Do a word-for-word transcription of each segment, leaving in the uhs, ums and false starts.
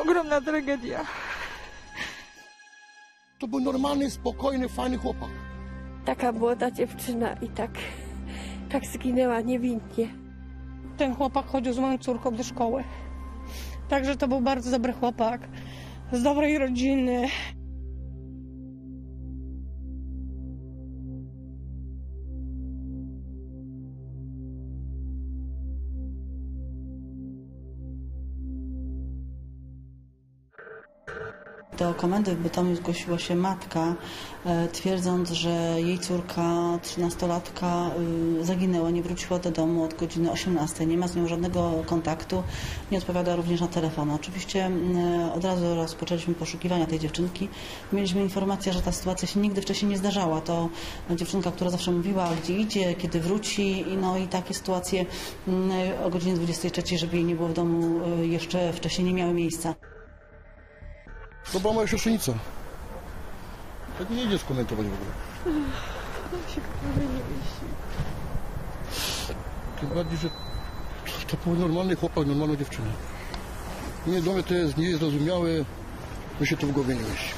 ogromna tragedia. To był normalny, spokojny, fajny chłopak. Taka młoda dziewczyna i tak, tak zginęła niewinnie. Ten chłopak chodził z moją córką do szkoły. Także to był bardzo dobry chłopak, z dobrej rodziny. Do komendy w Bytomiu zgłosiła się matka, twierdząc, że jej córka, trzynastolatka, zaginęła, nie wróciła do domu od godziny osiemnastej. Nie ma z nią żadnego kontaktu, nie odpowiada również na telefon. Oczywiście od razu rozpoczęliśmy poszukiwania tej dziewczynki. Mieliśmy informację, że ta sytuacja się nigdy wcześniej nie zdarzała. To dziewczynka, która zawsze mówiła, gdzie idzie, kiedy wróci. No i takie sytuacje o godzinie dwudziestej trzeciej, żeby jej nie było w domu, jeszcze wcześniej nie miały miejsca. To była moja siostrzenica. Tak nie idzie skomentować w ogóle. Ja się tym bardziej, że to był normalny chłopak, normalna dziewczyna. Nie, dla mnie to jest niezrozumiałe, by się to w głowie nie mieści.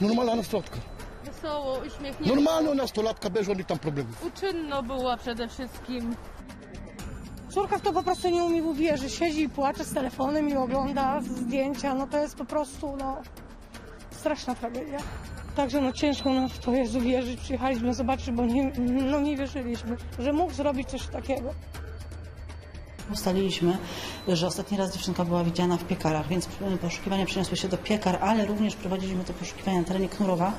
Normalna nastolatka. Wesoło, uśmiechnięta. Normalna nastolatka, bez żadnych tam problemów. Uczynna była przede wszystkim. Córka w to po prostu nie umie uwierzyć. Siedzi i płacze z telefonem i ogląda zdjęcia. No to jest po prostu, no, straszna tragedia. Także no ciężko nam w to jest uwierzyć. Przyjechaliśmy zobaczyć, bo nie, no, nie wierzyliśmy, że mógł zrobić coś takiego. Ustaliliśmy, że ostatni raz dziewczynka była widziana w Piekarach, więc poszukiwania przeniosły się do Piekar, ale również prowadziliśmy te poszukiwania na terenie Knurowa,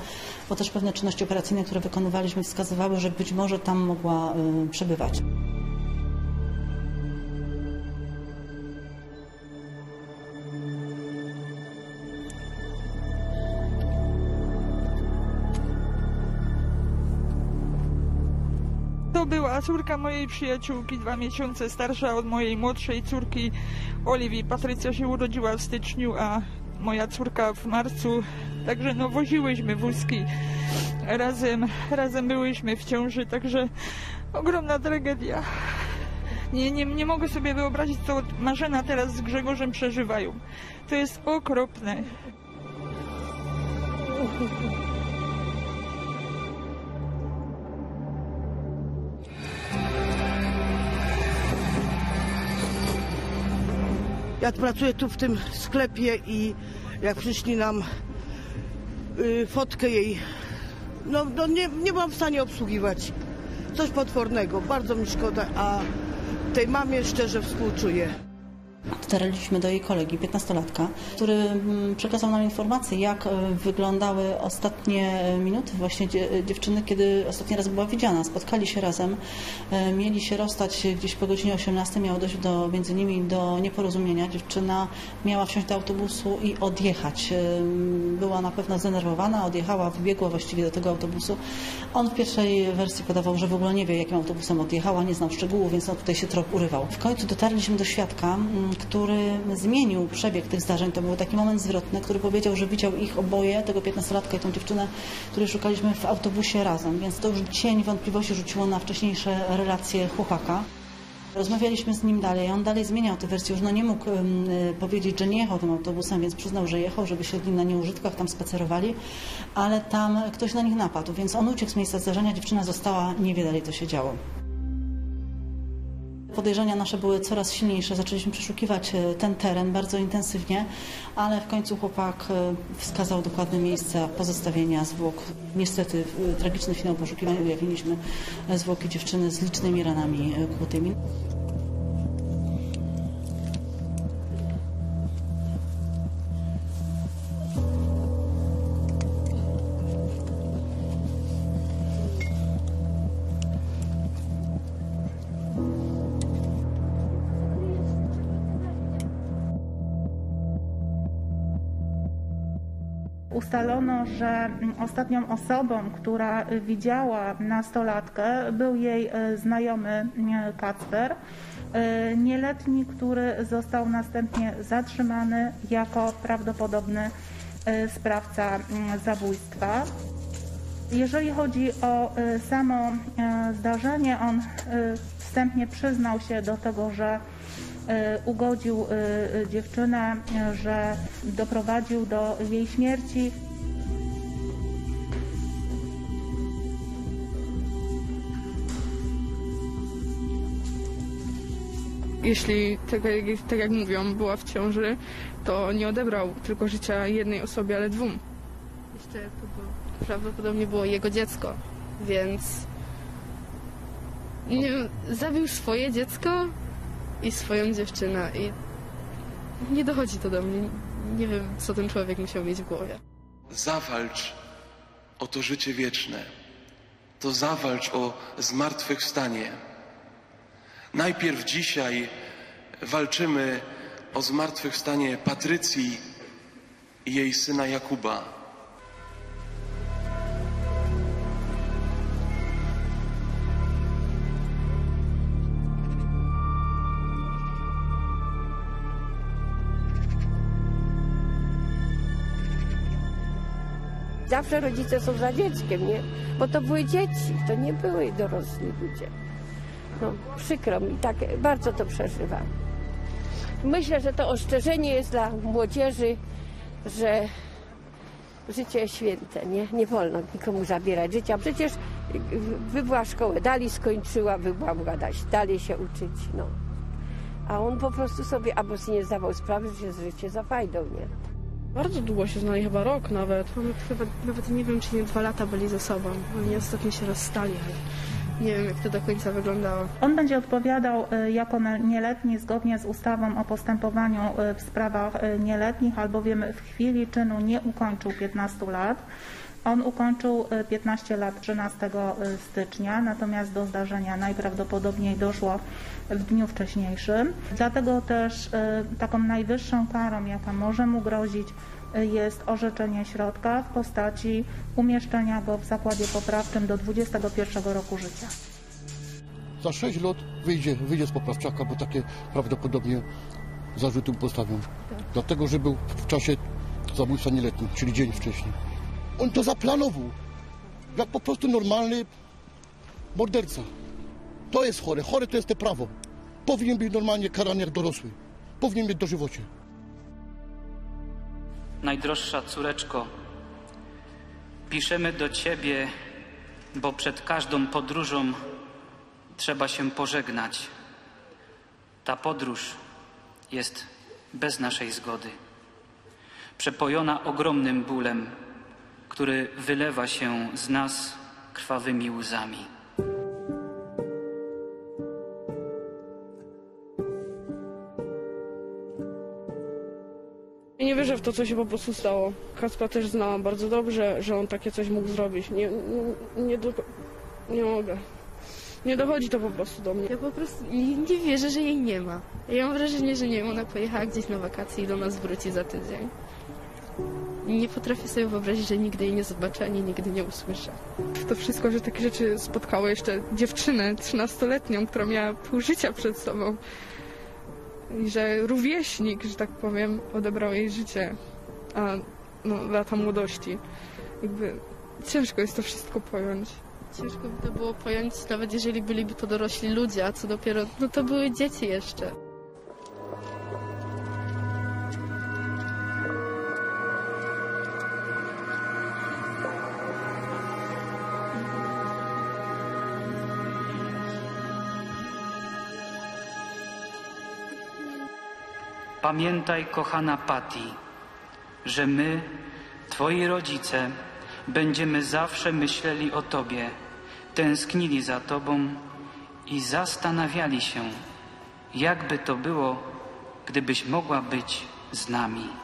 bo też pewne czynności operacyjne, które wykonywaliśmy, wskazywały, że być może tam mogła y, przebywać. Była córka mojej przyjaciółki, dwa miesiące starsza od mojej młodszej córki Oliwii. Patrycja się urodziła w styczniu, a moja córka w marcu. Także no woziłyśmy wózki, razem, razem byłyśmy w ciąży, także ogromna tragedia. Nie, nie, nie mogę sobie wyobrazić, co Marzena teraz z Grzegorzem przeżywają. To jest okropne. Ja pracuję tu w tym sklepie i jak przyszli nam y, fotkę jej, no, no nie, nie byłam w stanie obsługiwać. Coś potwornego, bardzo mi szkoda, a tej mamie szczerze współczuję. Dotarliśmy do jej kolegi, piętnastolatka, który przekazał nam informację, jak wyglądały ostatnie minuty właśnie dziewczyny, kiedy ostatni raz była widziana. Spotkali się razem, mieli się rozstać gdzieś po godzinie osiemnastej, miało dojść do, między nimi do nieporozumienia. Dziewczyna miała wsiąść do autobusu i odjechać. Była na pewno zdenerwowana, odjechała, wybiegła właściwie do tego autobusu. On w pierwszej wersji podawał, że w ogóle nie wie, jakim autobusem odjechała, nie znał szczegółów, więc on tutaj się trop urywał. W końcu dotarliśmy do świadka, który zmienił przebieg tych zdarzeń. To był taki moment zwrotny, który powiedział, że widział ich oboje, tego piętnastolatka i tą dziewczynę, której szukaliśmy w autobusie razem, więc to już cień wątpliwości rzuciło na wcześniejsze relacje chłopaka. Rozmawialiśmy z nim dalej, on dalej zmieniał tę wersję, już no nie mógł um, powiedzieć, że nie jechał tym autobusem, więc przyznał, że jechał, żeby siedli na nieużytkach, tam spacerowali, ale tam ktoś na nich napadł, więc on uciekł z miejsca zdarzenia, dziewczyna została, nie wie dalej, co się działo. Podejrzenia nasze były coraz silniejsze, zaczęliśmy przeszukiwać ten teren bardzo intensywnie, ale w końcu chłopak wskazał dokładne miejsce pozostawienia zwłok. Niestety tragiczny finał poszukiwań, ujawniliśmy zwłoki dziewczyny z licznymi ranami kłutymi. Ustalono, że ostatnią osobą, która widziała nastolatkę, był jej znajomy Kacper, nieletni, który został następnie zatrzymany jako prawdopodobny sprawca zabójstwa. Jeżeli chodzi o samo zdarzenie, on wstępnie przyznał się do tego, że ugodził dziewczynę, że doprowadził do jej śmierci. Jeśli, tak jak, tak jak mówią, była w ciąży, to nie odebrał tylko życia jednej osobie, ale dwóm. Jeszcze to było, prawdopodobnie było jego dziecko, więc nie wiem, zabił swoje dziecko i swoją dziewczynę i nie dochodzi to do mnie. Nie wiem, co ten człowiek musiał mieć w głowie. Zawalcz o to życie wieczne, to zawalcz o zmartwychwstanie. Najpierw dzisiaj walczymy o zmartwychwstanie Patrycji i jej syna Jakuba. Zawsze rodzice są za dzieckiem, nie? Bo to były dzieci, to nie były dorosli ludzie. No, przykro mi, tak bardzo to przeżywam. Myślę, że to ostrzeżenie jest dla młodzieży, że życie jest święte, nie? Nie wolno nikomu zabierać życia. Przecież wybyła szkołę, dalej skończyła, wybyła mładaś, dalej się uczyć, no. A on po prostu sobie albo sobie nie zdawał sprawy, że jest życie za fajdą, nie? Bardzo długo się znali, chyba rok nawet. Mamy chyba, nawet nie wiem, czy nie dwa lata byli ze sobą. Oni ostatnio się rozstali. Nie wiem, jak to do końca wyglądało. On będzie odpowiadał jako nieletni zgodnie z ustawą o postępowaniu w sprawach nieletnich, albowiem w chwili czynu nie ukończył piętnastu lat. On ukończył piętnaście lat trzynastego stycznia, natomiast do zdarzenia najprawdopodobniej doszło w dniu wcześniejszym. Dlatego też taką najwyższą karą, jaka może mu grozić, jest orzeczenie środka w postaci umieszczenia go w zakładzie poprawczym do dwudziestego pierwszego roku życia. Za sześć lat wyjdzie, wyjdzie z poprawczaka, bo takie prawdopodobnie zarzuty postawią. Tak. Dlatego, że był w czasie zabójstwa nieletnich, czyli dzień wcześniej. On to zaplanował, jak po prostu normalny morderca. To jest chore, chore to jest to prawo. Powinien być normalnie karany jak dorosły. Powinien mieć dożywocie. Najdroższa córeczko, piszemy do Ciebie, bo przed każdą podróżą trzeba się pożegnać. Ta podróż jest bez naszej zgody, przepojona ogromnym bólem, który wylewa się z nas krwawymi łzami. Nie wierzę w to, co się po prostu stało. Kacpra też znałam bardzo dobrze, że on takie coś mógł zrobić. Nie, nie, nie, do, nie mogę. Nie dochodzi to po prostu do mnie. Ja po prostu nie wierzę, że jej nie ma. Ja mam wrażenie, że nie wiem, ona pojechała gdzieś na wakacje i do nas wróci za tydzień. Nie potrafię sobie wyobrazić, że nigdy jej nie zobaczę, ani nigdy nie usłyszę. To wszystko, że takie rzeczy spotkały jeszcze dziewczynę trzynastoletnią, która miała pół życia przed sobą. I że rówieśnik, że tak powiem, odebrał jej życie, a no, lata młodości. Jakby ciężko jest to wszystko pojąć. Ciężko by to było pojąć, nawet jeżeli byliby to dorośli ludzie, a co dopiero, no to były dzieci jeszcze. Pamiętaj, kochana Patti, że my, Twoi rodzice, będziemy zawsze myśleli o Tobie, tęsknili za Tobą i zastanawiali się, jakby to było, gdybyś mogła być z nami.